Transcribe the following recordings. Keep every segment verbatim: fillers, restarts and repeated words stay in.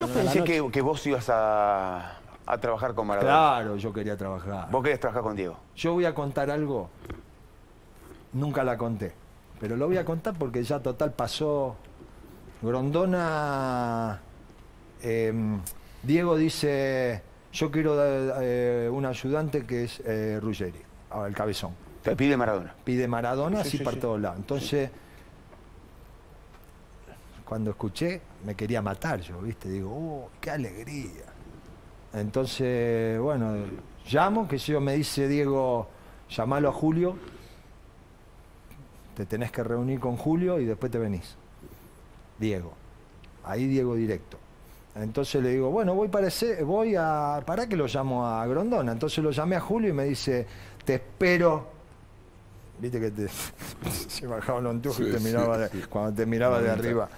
Yo pensé que, que vos ibas a, a trabajar con Maradona. Claro, yo quería trabajar. ¿Vos querías trabajar con Diego? Yo voy a contar algo. Nunca la conté. Pero lo voy a contar porque ya total pasó. Grondona... Eh, Diego dice, yo quiero eh, un ayudante que es eh, Ruggeri, el cabezón. Te pide Maradona. Pide Maradona, sí, así sí, para sí. todos lados. Entonces... Sí. Cuando escuché, me quería matar yo, ¿viste? Digo, ¡oh, qué alegría! Entonces, bueno, llamo, que si yo me dice, Diego, llamalo a Julio, te tenés que reunir con Julio y después te venís. Diego. Ahí Diego directo. Entonces le digo, bueno, voy, parece, voy a... ¿Para que lo llamo a Grondona? Entonces lo llamé a Julio y me dice, te espero... Viste que te, se bajaba los anteojos sí, y te miraba sí, de, sí. cuando te miraba de arriba.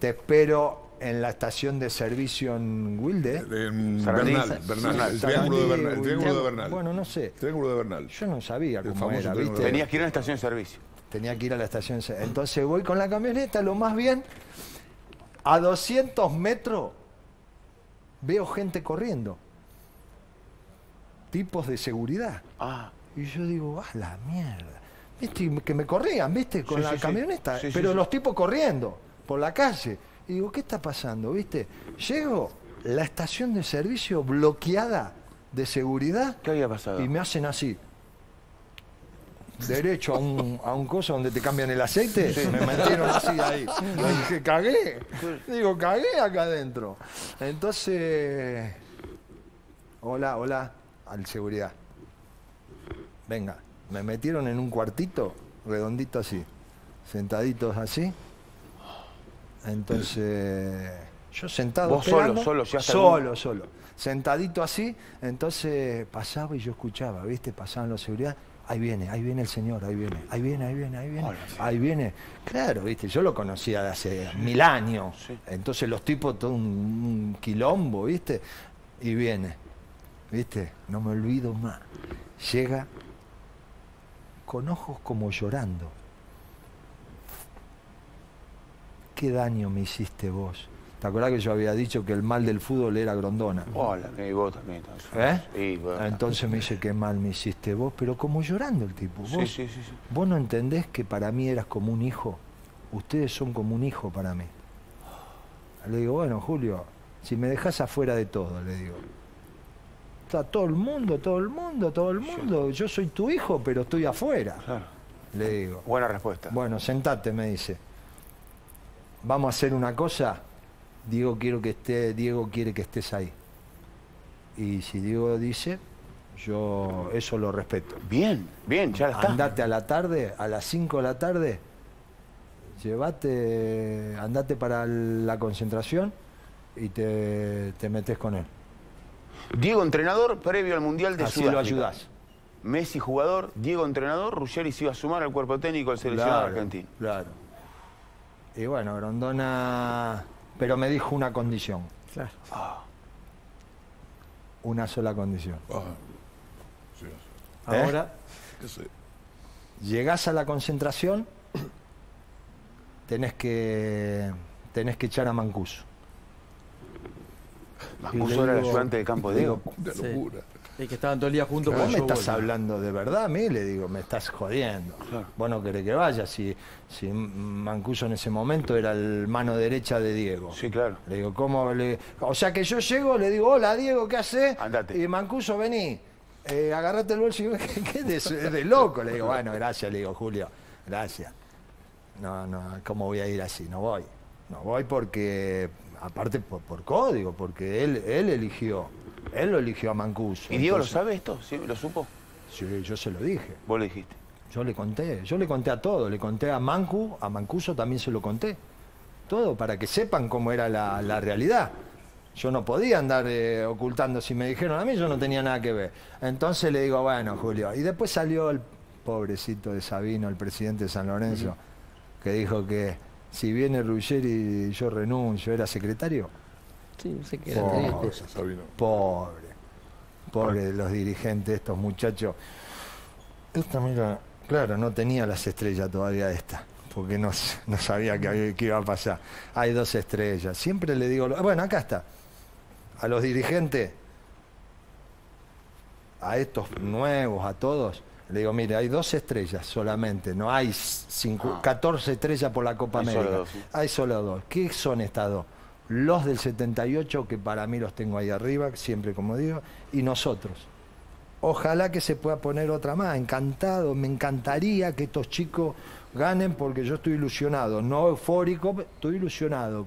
Te espero en la estación de servicio en Wilde. En Bernal, Bernal. El triángulo de Bernal. El triángulo de Bernal. Bueno, no sé. Triángulo de Bernal. Yo no sabía cómo era, ¿viste? Tenías que ir a la estación de servicio. Tenía que ir a la estación de servicio. Entonces voy con la camioneta, lo más bien, a doscientos metros veo gente corriendo. Tipos de seguridad. Ah. Y yo digo, ¡ah, la mierda! ¿Viste? Que me corrían, ¿viste? Con sí, la sí, camioneta. Sí, pero sí, los sí. tipos corriendo por la calle. Y digo, ¿qué está pasando? ¿Viste? Llego, la estación de servicio bloqueada de seguridad. ¿Qué había pasado? Y me hacen así. Derecho a un, a un coso donde te cambian el aceite. Sí. Me metieron así ahí. Y dije, cagué. Digo, cagué acá adentro. Entonces... Hola, hola. Al seguridad. Venga, me metieron en un cuartito, redondito así, sentaditos así. Entonces, yo sentado... ¿Vos solo, solo? Solo, solo. Sentadito así, entonces pasaba y yo escuchaba, ¿viste? Pasaban los seguridad, ahí viene, ahí viene el señor, ahí viene, ahí viene, ahí viene, ahí viene, ahí viene. Claro, ¿viste? Yo lo conocía de hace mil años. Entonces los tipos, todo un, un quilombo, ¿viste? Y viene, ¿viste? No me olvido más. Llega... con ojos como llorando. ¿Qué daño me hiciste vos? ¿Te acordás que yo había dicho que el mal del fútbol era Grondona? Hola, y vos también. Entonces, ¿eh? Sí, vos, entonces me dice, qué mal me hiciste vos, pero como llorando el tipo. ¿Vos, sí, sí, sí, sí. vos no entendés que para mí eras como un hijo? Ustedes son como un hijo para mí. Le digo, bueno, Julio, si me dejás afuera de todo, le digo. Está todo el mundo, todo el mundo, todo el mundo. Yo soy tu hijo, pero estoy afuera. Claro. Le digo. Buena respuesta. Bueno, sentate, me dice. Vamos a hacer una cosa. Diego, quiero que esté, Diego quiere que estés ahí. Y si Diego dice, yo eso lo respeto. Bien, bien, ya está. Andate a la tarde, a las cinco de la tarde. Llévate, andate para la concentración y te, te metés con él. Diego entrenador, previo al Mundial de Sudáfrica. Así lo ayudás. Messi jugador, Diego entrenador, Ruggeri se iba a sumar al cuerpo técnico del seleccionado argentino. Claro. Y bueno, Grondona... Pero me dijo una condición. Claro. Oh. Una sola condición. Oh. Sí, sí. Ahora, ¿Eh? llegás a la concentración, tenés que, tenés que echar a Mancuso. Mancuso era el ayudante de campo, Diego. De locura. Sí. Es que estaban todo el día juntos. Claro, ¿Vos me estás hablando de verdad a mí? Le digo, me estás jodiendo. Claro. Vos no querés que vaya. Si, si Mancuso en ese momento era el mano derecha de Diego. Sí, claro. Le digo, ¿cómo? Le... O sea que yo llego, le digo, hola Diego, ¿qué haces? Andate. Y Mancuso, vení, eh, agarrate el bolso y digo, ¿qué es de, de loco? Le digo, bueno, gracias, le digo, Julio, gracias. No, no, ¿cómo voy a ir así? No voy. No voy porque... Aparte por, por código, porque él, él eligió, él lo eligió a Mancuso. ¿Y Diego entonces, lo sabe esto? ¿Sí? ¿Lo supo? Sí, yo se lo dije. ¿Vos le dijiste? Yo le conté, yo le conté a todo, le conté a Mancu, a Mancuso también se lo conté. Todo, para que sepan cómo era la, la realidad. Yo no podía andar eh, ocultando, si me dijeron a mí, yo no tenía nada que ver. Entonces le digo, bueno, Julio, y después salió el pobrecito de Sabino, el presidente de San Lorenzo, uh-huh. que dijo que... Si viene Ruggeri, yo renuncio. ¿Era secretario? Sí, no sé qué era. Pobre, pobre, pobre de los dirigentes, estos muchachos. Esta, mira, claro, no tenía las estrellas todavía esta. porque no, no sabía qué iba a pasar. Hay dos estrellas. Siempre le digo, bueno, acá está. A los dirigentes, a estos nuevos, a todos, le digo, mire, hay dos estrellas solamente, no hay cinco, catorce estrellas por la Copa América. Solo dos, ¿sí? Hay solo dos. ¿Qué son estas dos? Los del setenta y ocho, que para mí los tengo ahí arriba, siempre como digo, y nosotros. Ojalá que se pueda poner otra más, encantado, me encantaría que estos chicos ganen porque yo estoy ilusionado, no eufórico, estoy ilusionado.